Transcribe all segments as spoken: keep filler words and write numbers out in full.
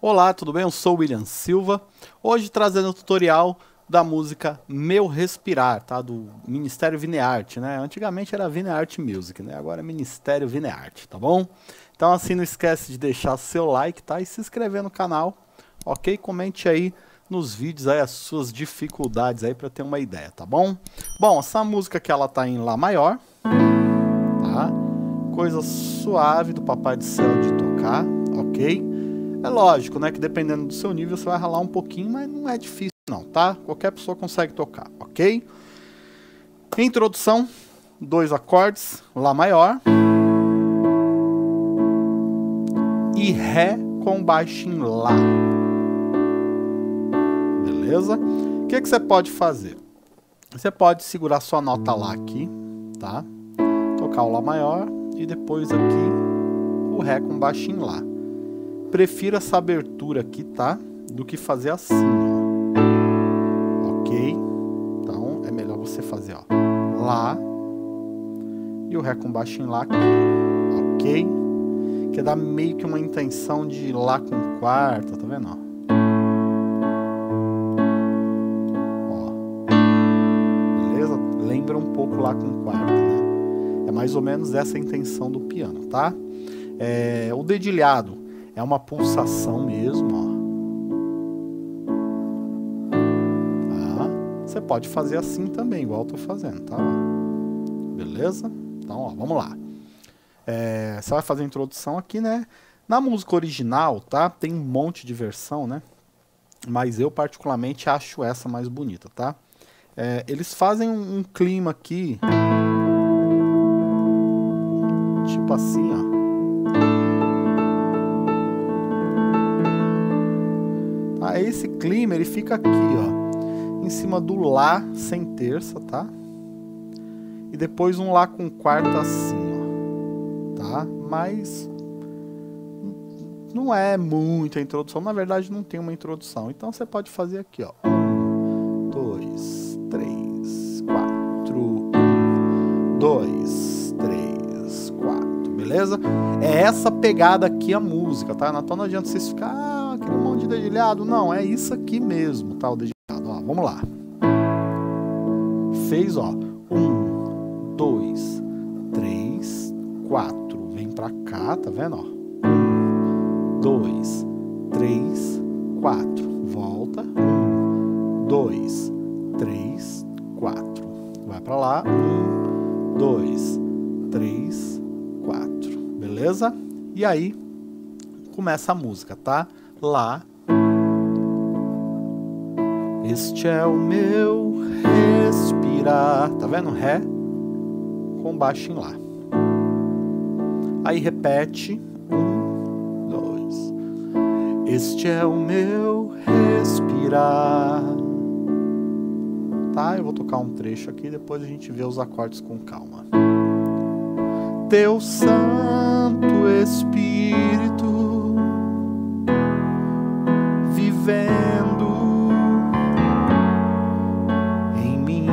Olá, tudo bem? Eu sou o William Silva, hoje trazendo o tutorial da música Meu Respirar, tá? Do Ministério Vineyard, né? Antigamente era Vineyard Music, né? Agora é Ministério Vineyard, tá bom? Então assim, não esquece de deixar seu like, tá? E se inscrever no canal, ok? Comente aí nos vídeos aí as suas dificuldades aí pra ter uma ideia, tá bom? Bom, essa música aqui ela tá em Lá maior, tá? Coisa suave do Papai do Céu de tocar, ok? É lógico, né, que dependendo do seu nível você vai ralar um pouquinho, mas não é difícil não, tá? Qualquer pessoa consegue tocar, ok? Introdução, dois acordes, Lá maior e Ré com baixo em Lá. Beleza? O que que você pode fazer? Você pode segurar sua nota Lá aqui, tá? Tocar o Lá maior e depois aqui o Ré com baixo em Lá. Prefiro essa abertura aqui, tá? Do que fazer assim, ó. Ok? Então, é melhor você fazer, ó. Lá. E o Ré com baixo em Lá aqui. Ok? Que dá meio que uma intenção de Lá com quarta, tá vendo, ó? Ó. Beleza? Lembra um pouco Lá com quarta, né? É mais ou menos essa a intenção do piano, tá? É, o dedilhado. É uma pulsação mesmo, ó. Tá? Você pode fazer assim também, igual eu tô fazendo, tá? Beleza? Então, ó, vamos lá. É, você vai fazer a introdução aqui, né? Na música original, tá? Tem um monte de versão, né? Mas eu particularmente acho essa mais bonita, tá? É, eles fazem um, um clima aqui. Tipo assim, ó. Ah, esse clima ele fica aqui, ó, em cima do Lá sem terça, tá? E depois um Lá com quarta assim, ó, tá? Mas não é muito a introdução, na verdade não tem uma introdução. Então você pode fazer aqui, ó. Um, dois, três, quatro. Um, dois, três, quatro. Beleza? É essa pegada aqui a música, tá? Então não adianta vocês ficar um monte de dedilhado, não, é isso aqui mesmo, tá, o dedilhado, ó, vamos lá. Fez, ó, um, dois, três, quatro, vem pra cá, tá vendo, ó, um, dois, três, quatro, volta, um, dois, três, quatro, vai pra lá, um, dois, três, quatro, beleza? E aí, começa a música, tá? Lá. Este é o meu respirar. Tá vendo? Ré com baixo em Lá. Aí repete. Um, dois. Este é o meu respirar. Tá? Eu vou tocar um trecho aqui. Depois a gente vê os acordes com calma. Teu Santo Espírito vivendo em mim.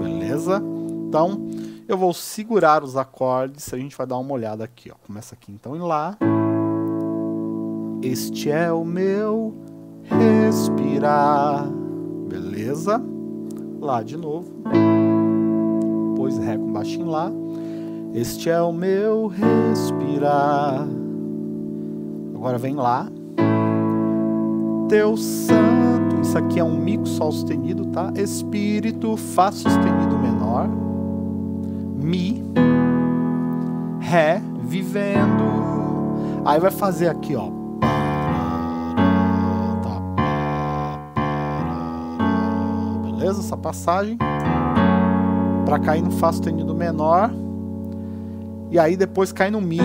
Beleza? Então, eu vou segurar os acordes, a gente vai dar uma olhada aqui, ó. Começa aqui então em Lá. Este é o meu respirar. Beleza? Lá de novo. Depois Ré com baixo em Lá. Este é o meu respirar. Agora vem Lá. Teu Santo. Isso aqui é um Mi com Sol sustenido, tá? Espírito, Fá sustenido menor. Mi. Ré, vivendo. Aí vai fazer aqui, ó. Beleza? Essa passagem. Pra cair no Fá sustenido menor. E aí depois cai no Mi,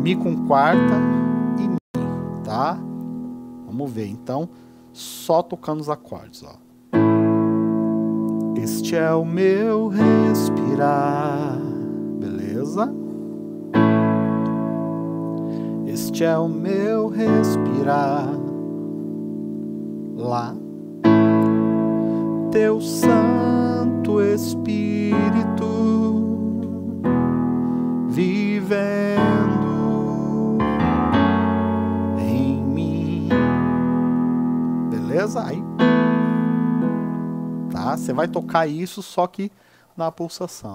Mi com quarta e Mi, tá? Vamos ver, então, só tocando os acordes, ó. Este é o meu respirar, beleza? Este é o meu respirar. Lá. Teu Santo Espírito vive mesai. Tá? Você vai tocar isso só que na pulsação.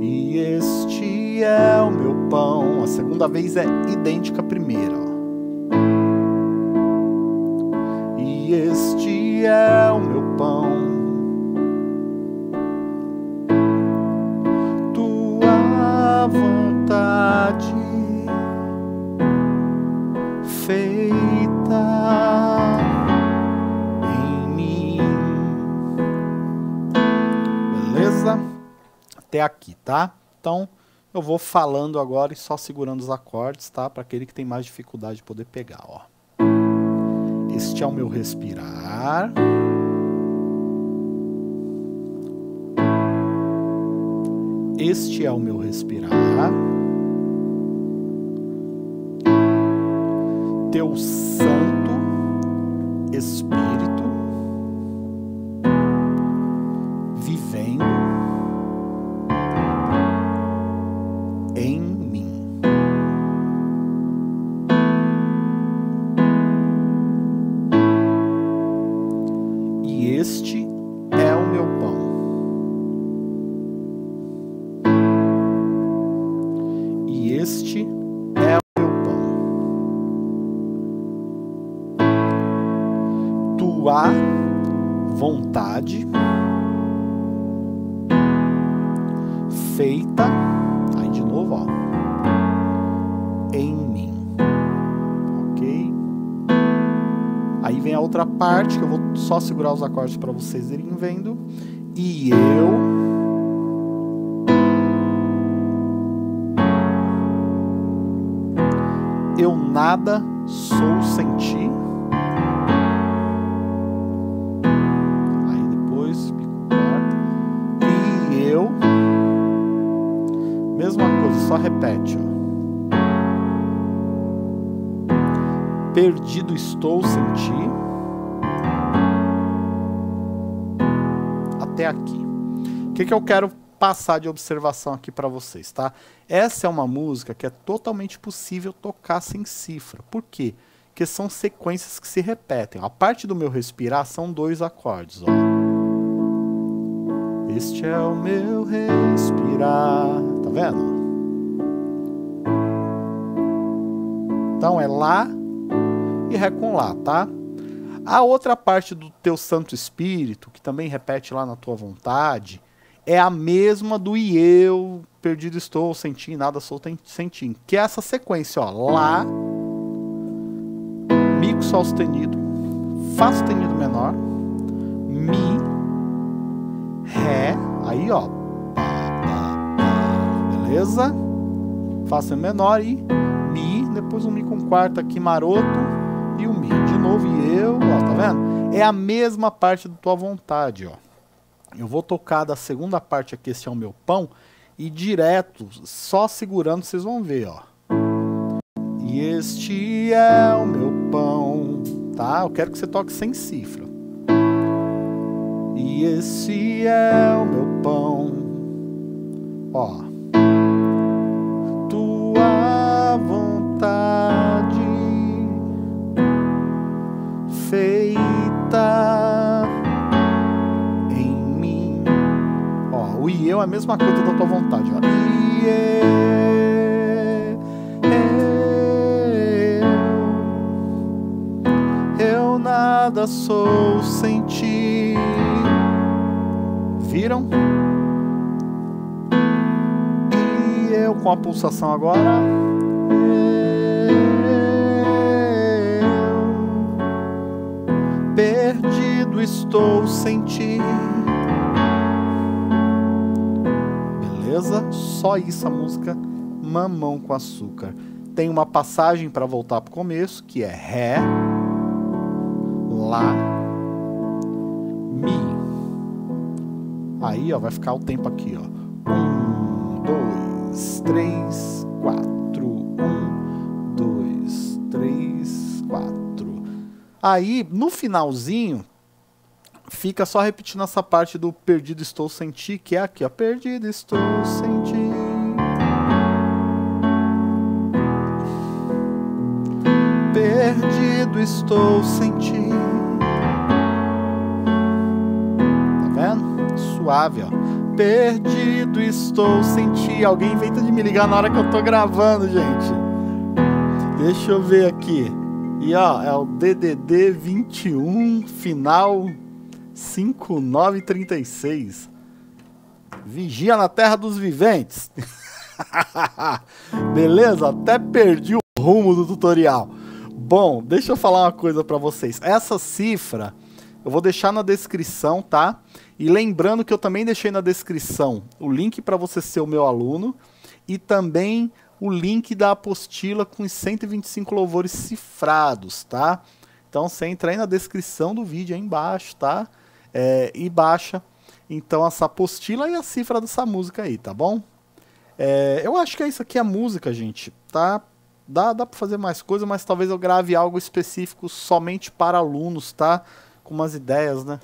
E este é o meu pão. A segunda vez é idêntica à primeira. Ó. E este é o meu pão. Tua vontade feita em mim. Beleza? Até aqui, tá? Então, eu vou falando agora e só segurando os acordes, tá? Para aquele que tem mais dificuldade de poder pegar, ó. Este é o meu respirar. Este é o meu respirar. Teu Santo Espírito vivendo em mim. E este é o meu pão. Este é o meu pão. Tua vontade feita, aí de novo, ó, em mim, ok? Aí vem a outra parte que eu vou só segurar os acordes para vocês irem vendo. E eu Eu nada sou sem ti. Aí depois pico quarta. E eu, mesma coisa, só repete, ó. Perdido estou sem ti. Até aqui. O que que eu quero passar de observação aqui para vocês, tá? Essa é uma música que é totalmente possível tocar sem cifra. Por quê? Porque são sequências que se repetem. A parte do meu respirar são dois acordes, ó. Este é o meu respirar. Tá vendo? Então é Lá e Ré com Lá, tá? A outra parte do Teu Santo Espírito, que também repete lá na Tua Vontade, é a mesma do e eu, perdido estou, sem ti, nada sou sem ti, que é essa sequência, ó, Lá, Mi com Sol sustenido, Fá sustenido menor, Mi, Ré, aí ó, beleza? Fá sustenido menor e Mi, depois um Mi com quarta aqui maroto e o Mi, de novo e eu, ó, tá vendo? É a mesma parte da Tua Vontade, ó. Eu vou tocar da segunda parte aqui, esse é o meu pão, e direto, só segurando, vocês vão ver, ó. E este é o meu pão, tá? Eu quero que você toque sem cifra. E esse é o meu pão, ó. Tua vontade feita. O e eu é a mesma coisa da Tua Vontade, ó. E eu, eu, eu nada sou sem ti. Viram? E eu com a pulsação agora. Eu, perdido estou sem ti. Só isso a música Mamão com Açúcar. Tem uma passagem para voltar pro começo, que é Ré, Lá, Mi. Aí, ó, vai ficar o tempo aqui, ó. Um, dois, três, quatro. Um, dois, três, quatro. Aí, no finalzinho, fica só repetindo essa parte do perdido estou sem ti, que é aqui, ó. Perdido estou sem ti. Perdido perdido estou sem ti. Tá vendo? Suave, ó. Perdido estou sem ti. Alguém inventa de me ligar na hora que eu tô gravando, gente. Deixa eu ver aqui. E ó, é o D D D vinte e um, final cinco nove três seis. Vigia na terra dos viventes. Beleza? Até perdi o rumo do tutorial. Bom, deixa eu falar uma coisa pra vocês. Essa cifra eu vou deixar na descrição, tá? E lembrando que eu também deixei na descrição o link para você ser o meu aluno e também o link da apostila com os cento e vinte e cinco louvores cifrados, tá? Então você entra aí na descrição do vídeo aí embaixo, tá? É, e baixa então essa apostila e a cifra dessa música aí, tá bom? É, eu acho que isso aqui é música, gente, tá? Dá, dá pra fazer mais coisa, mas talvez eu grave algo específico somente para alunos, tá? Com umas ideias, né?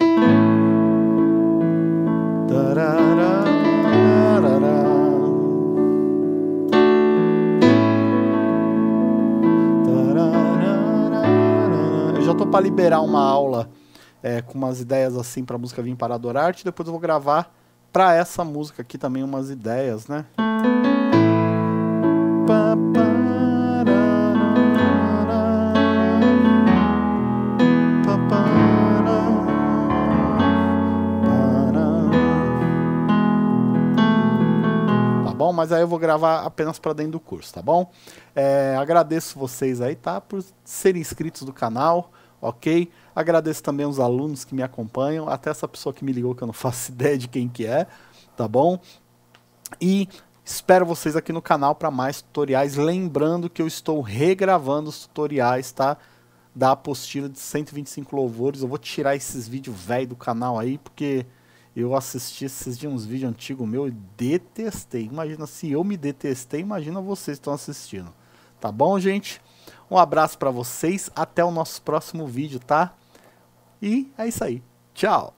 Eu já tô pra liberar uma aula é, com umas ideias assim pra música vir para adorar arte, depois eu vou gravar pra essa música aqui também umas ideias, né? Tá bom? Mas aí eu vou gravar apenas pra dentro do curso, tá bom? É, agradeço vocês aí, tá? Por serem inscritos do canal, ok? Agradeço também os alunos que me acompanham, até essa pessoa que me ligou que eu não faço ideia de quem que é, tá bom? E espero vocês aqui no canal para mais tutoriais, lembrando que eu estou regravando os tutoriais, tá? Da apostila de cento e vinte e cinco louvores, eu vou tirar esses vídeos velho do canal aí, porque eu assisti esses dias uns vídeos antigos meus e detestei, imagina se eu me detestei, imagina vocês que estão assistindo, tá bom, gente? Um abraço para vocês, até o nosso próximo vídeo, tá? E é isso aí. Tchau!